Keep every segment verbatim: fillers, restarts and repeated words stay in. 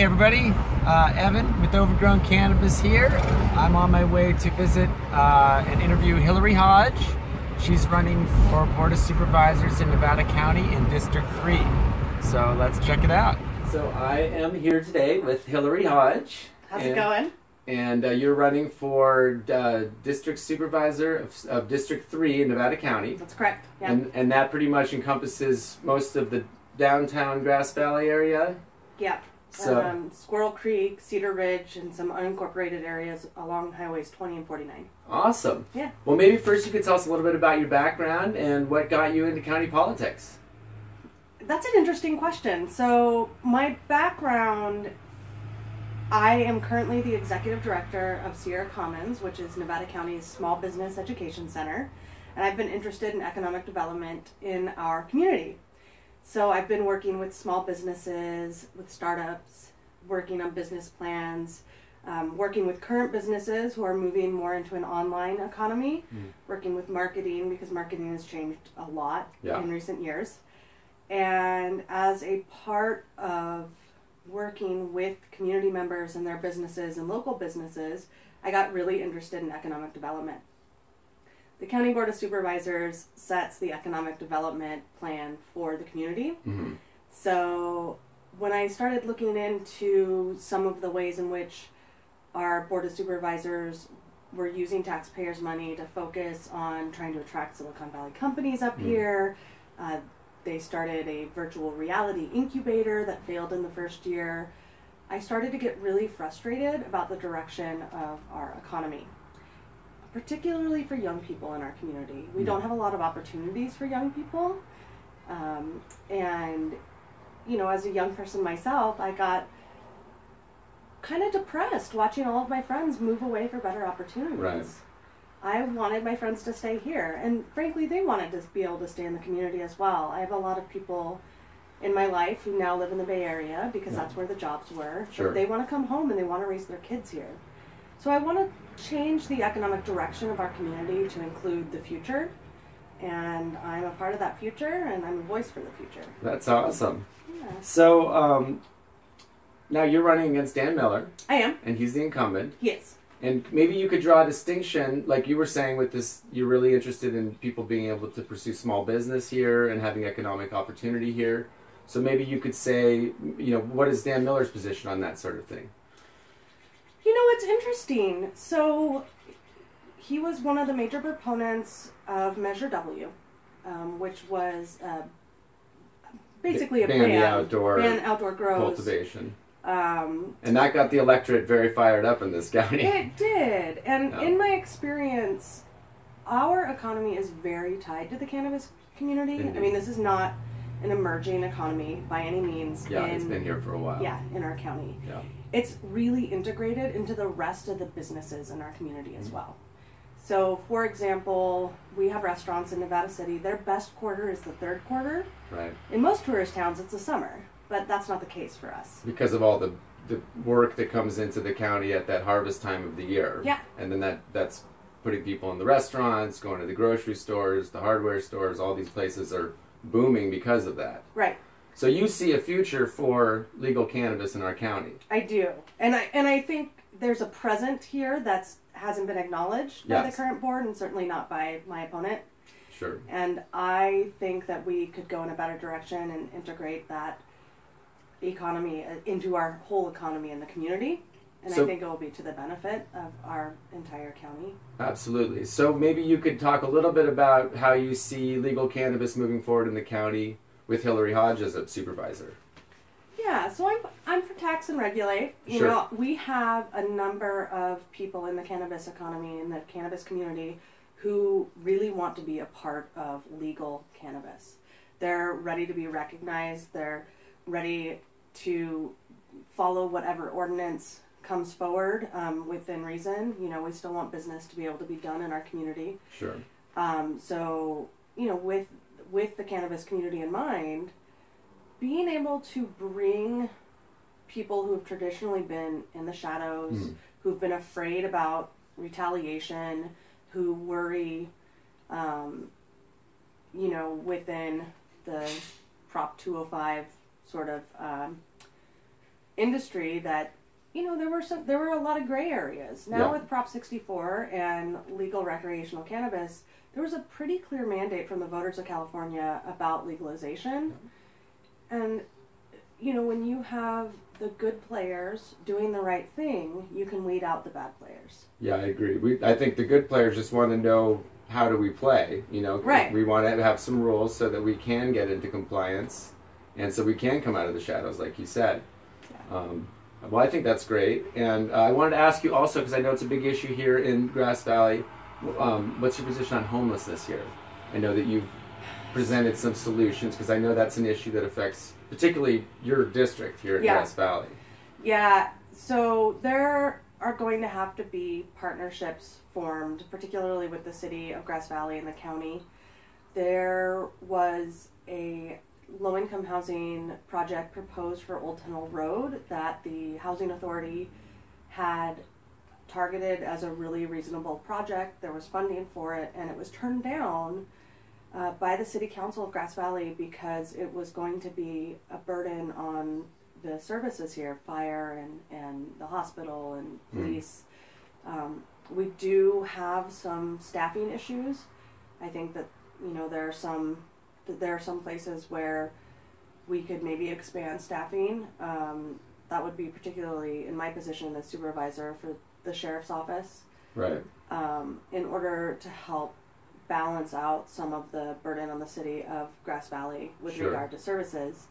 Hey everybody, uh, Evan with Overgrown Cannabis here. I'm on my way to visit uh, and interview Hilary Hodge. She's running for Board of Supervisors in Nevada County in District three. So let's check it out. So I am here today with Hilary Hodge. How's and, it going? And uh, you're running for uh, District Supervisor of, of District three in Nevada County. That's correct, yeah. And, and that pretty much encompasses most of the downtown Grass Valley area? Yeah. So, um, Squirrel Creek, Cedar Ridge, and some unincorporated areas along highways twenty and forty-nine. Awesome. Yeah. Well, maybe first you could tell us a little bit about your background and what got you into county politics. That's an interesting question. So my background, I am currently the executive director of Sierra Commons, which is Nevada County's Small Business Education Center. And I've been interested in economic development in our community. So I've been working with small businesses, with startups, working on business plans, um, working with current businesses who are moving more into an online economy, mm. working with marketing because marketing has changed a lot yeah. in recent years. And as a part of working with community members and their businesses and local businesses, I got really interested in economic development. The County Board of Supervisors sets the economic development plan for the community. Mm-hmm. So when I started looking into some of the ways in which our Board of Supervisors were using taxpayers' money to focus on trying to attract Silicon Valley companies up mm-hmm. here, uh, they started a virtual reality incubator that failed in the first year. I started to get really frustrated about the direction of our economy, particularly for young people in our community. We don't have a lot of opportunities for young people. Um, and, you know, as a young person myself, I got kind of depressed watching all of my friends move away for better opportunities. Right. I wanted my friends to stay here. And frankly, they wanted to be able to stay in the community as well. I have a lot of people in my life who now live in the Bay Area because yeah. that's where the jobs were. Sure. But they want to come home and they want to raise their kids here. So I want to change the economic direction of our community to include the future, and I'm a part of that future, and I'm a voice for the future. That's awesome. Yeah. So um, now you're running against Dan Miller. I am. And he's the incumbent. Yes. And maybe you could draw a distinction, like you were saying with this, you're really interested in people being able to pursue small business here and having economic opportunity here. So maybe you could say, you know, what is Dan Miller's position on that sort of thing? You know, it's interesting. So he was one of the major proponents of Measure W, um, which was uh, basically a ban, ban outdoor, ban outdoor grows. Cultivation. Um, and that got the electorate very fired up in this county. It did. And no. in my experience, our economy is very tied to the cannabis community. Indeed. I mean, this is not an emerging economy by any means. Yeah, in, it's been here for a while. Yeah, in our county. Yeah. It's really integrated into the rest of the businesses in our community as well. So, for example, we have restaurants in Nevada City. Their best quarter is the third quarter. Right. In most tourist towns, it's the summer, but that's not the case for us. Because of all the, the work that comes into the county at that harvest time of the year. Yeah. And then that, that's putting people in the restaurants, going to the grocery stores, the hardware stores, all these places are booming because of that. Right. So you see a future for legal cannabis in our county. I do. And I and I think there's a present here that hasn't been acknowledged yes. by the current board and certainly not by my opponent. Sure. And I think that we could go in a better direction and integrate that economy into our whole economy in the community. And so, I think it will be to the benefit of our entire county. Absolutely. So maybe you could talk a little bit about how you see legal cannabis moving forward in the county with Hilary Hodge as a supervisor. Yeah, so I'm, I'm for tax and regulate. You sure. know, we have a number of people in the cannabis economy, in the cannabis community, who really want to be a part of legal cannabis. They're ready to be recognized. They're ready to follow whatever ordinance comes forward um, within reason. You know, we still want business to be able to be done in our community. Sure. Um, so, you know, with with the cannabis community in mind, being able to bring people who have traditionally been in the shadows, mm. who've been afraid about retaliation, who worry, um, you know, within the Prop two oh five sort of um, industry that, you know, there were some, there were a lot of gray areas. Now yeah. with Prop sixty-four and legal recreational cannabis, there was a pretty clear mandate from the voters of California about legalization. And, you know, when you have the good players doing the right thing, you can weed out the bad players. Yeah, I agree. We, I think the good players just want to know, how do we play? You know, right. we want to have some rules so that we can get into compliance and so we can come out of the shadows, like you said. Yeah. Um, well, I think that's great. And uh, I wanted to ask you also, because I know it's a big issue here in Grass Valley, um, what's your position on homelessness here? I know that you've presented some solutions, because I know that's an issue that affects particularly your district here in yeah. Grass Valley. Yeah, so there are going to have to be partnerships formed, particularly with the city of Grass Valley and the county. There was a low-income housing project proposed for Old Tunnel Road that the Housing Authority had targeted as a really reasonable project. There was funding for it, and it was turned down uh, by the City Council of Grass Valley because it was going to be a burden on the services here, fire and, and the hospital and police. Mm. Um, we do have some staffing issues. I think that, you know, there are some there are some places where we could maybe expand staffing. Um, that would be particularly in my position as supervisor for the sheriff's office. Right. Um, in order to help balance out some of the burden on the city of Grass Valley with sure. regard to services.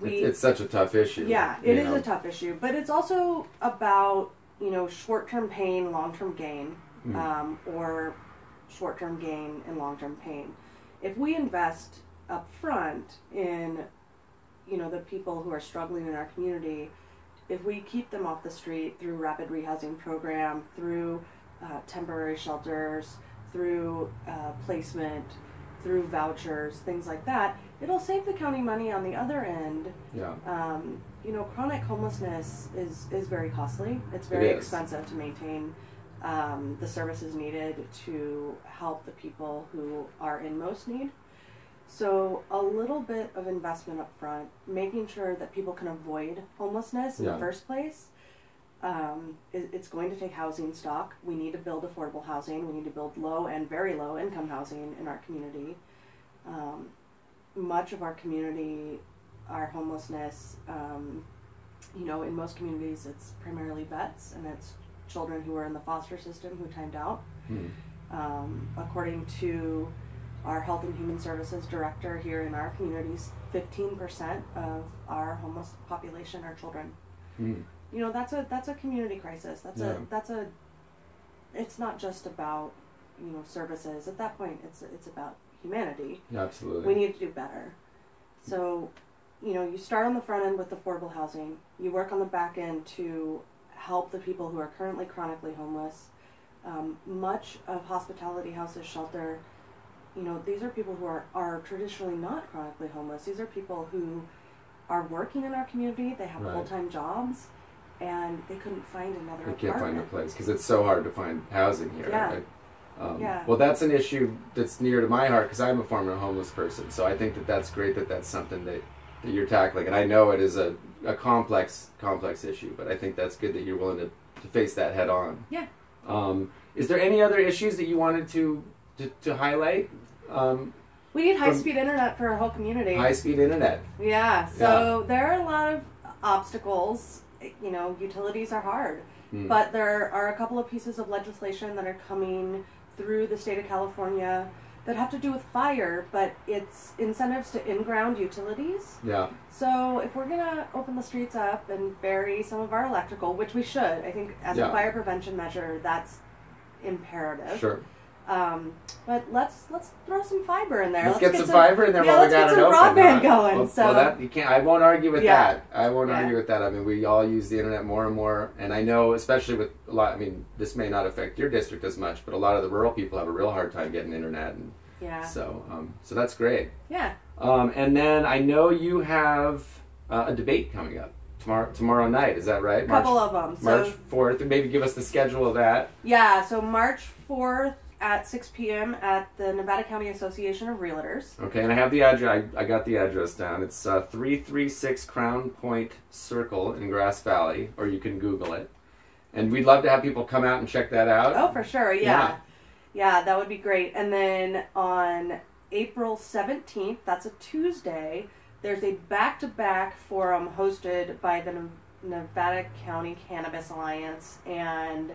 We, it's, it's such a tough issue. Yeah, it is know. a tough issue, but it's also about, you know, short-term pain, long-term gain, mm. um, or short-term gain and long-term pain. If we invest up front in, you know, the people who are struggling in our community, if we keep them off the street through rapid rehousing program, through uh, temporary shelters, through uh, placement, through vouchers, things like that, it'll save the county money on the other end. Yeah. Um, you know, chronic homelessness is, is very costly. It's very it expensive to maintain um, the services needed to help the people who are in most need. So a little bit of investment up front, making sure that people can avoid homelessness yeah. in the first place. Um, it, it's going to take housing stock. We need to build affordable housing. We need to build low and very low income housing in our community. Um, much of our community, our homelessness, um, you know, in most communities it's primarily vets, and it's children who are in the foster system who timed out. Hmm. Um, according to our Health and Human Services Director here in our communities, fifteen percent of our homeless population are children. Hmm. You know, that's a that's a community crisis. That's yeah. a that's a. It's not just about, you know, services. At that point, it's it's about humanity. Absolutely. We need to do better. So, you know, you start on the front end with affordable housing. You work on the back end to help the people who are currently chronically homeless. Um, much of hospitality houses, shelter, you know, these are people who are, are traditionally not chronically homeless. These are people who are working in our community. They have right. full-time jobs. And they couldn't find another. They can't apartment. find a place because it's so hard to find housing here. Yeah. Right? Um, yeah. Well, that's an issue that's near to my heart because I'm a former homeless person. So I think that that's great that that's something that, that you're tackling. And I know it is a, a complex, complex issue, but I think that's good that you're willing to, to face that head on. Yeah. Um, is there any other issues that you wanted to, to, to highlight? Um, we need high-speed internet for our whole community. High-speed internet. Yeah. So yeah. there are a lot of obstacles. You know, utilities are hard, mm. but there are a couple of pieces of legislation that are coming through the state of California that have to do with fire, but it's incentives to in-ground utilities. Yeah. So if we're going to open the streets up and bury some of our electrical, which we should, I think as yeah. a fire prevention measure, that's imperative. Sure. Um, but let's let's throw some fiber in there. Let's, let's get, get some, some fiber in there. Yeah, while let's we got get some broadband going. Well, so well that, you can't. I won't argue with yeah. that. I won't yeah. argue with that. I mean, we all use the internet more and more, and I know, especially with a lot. I mean, this may not affect your district as much, but a lot of the rural people have a real hard time getting internet. And yeah. So, um, so that's great. Yeah. Um, and then I know you have uh, a debate coming up. Tomorrow, tomorrow night, is that right? A couple March, of them. So, March fourth. Maybe give us the schedule of that. Yeah. So March fourth. at six p m at the Nevada County Association of Realtors. Okay, and I have the address. I, I got the address down. It's uh, three thirty-six Crown Point Circle in Grass Valley, or you can Google it. And we'd love to have people come out and check that out. Oh, for sure, yeah. Yeah, yeah, that would be great. And then on April seventeenth, that's a Tuesday, there's a back-to-back forum hosted by the Nevada County Cannabis Alliance and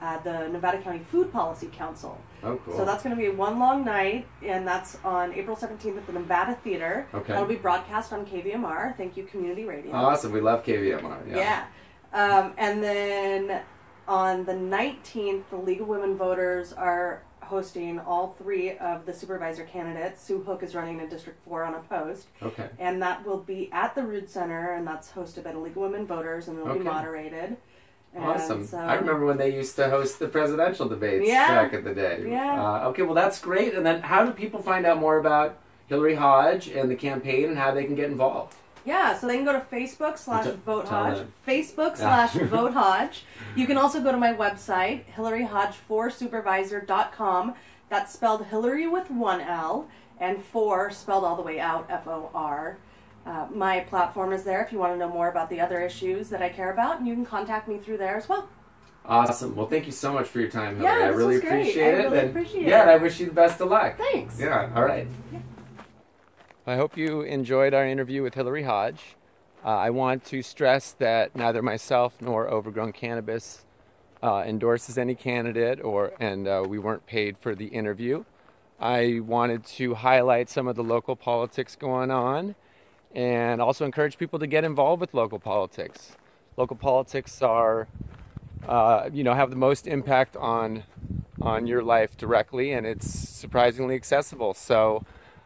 uh, the Nevada County Food Policy Council. Oh, cool. So that's going to be one long night, and that's on April seventeenth at the Nevada Theater. Okay. That'll be broadcast on K V M R. Thank you, Community Radio. Awesome. We love K V M R. Yeah. Yeah. Um, and then on the nineteenth, the League of Women Voters are hosting all three of the supervisor candidates. Sue Hook is running in District four on a post. Okay. And that will be at the Rood Center, and that's hosted by the League of Women Voters, and it'll okay. be moderated. And awesome. So, I remember when they used to host the presidential debates yeah, back in the day. Yeah. Uh, okay, well, that's great. And then how do people find out more about Hilary Hodge and the campaign and how they can get involved? Yeah, so they can go to Facebook slash Vote Hodge. Facebook slash Vote Hodge. You can also go to my website, Hilary Hodge For Supervisor dot com. That's spelled Hilary with one L, and four spelled all the way out, F O R. Uh, my platform is there if you want to know more about the other issues that I care about, and you can contact me through there as well. Awesome. Well, thank you so much for your time, Hilary. Yeah, I really appreciate it. I really appreciate it. Yeah, and I wish you the best of luck. Thanks. Yeah, all right. Yeah. I hope you enjoyed our interview with Hilary Hodge. Uh, I want to stress that neither myself nor Overgrown Cannabis uh, endorses any candidate, or and uh, we weren't paid for the interview. I wanted to highlight some of the local politics going on and also encourage people to get involved with local politics. Local politics are, uh, you know, have the most impact on, on your life directly, and it's surprisingly accessible. So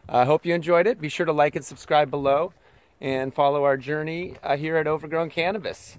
I uh, hope you enjoyed it. Be sure to like and subscribe below and follow our journey uh, here at Overgrown Cannabis.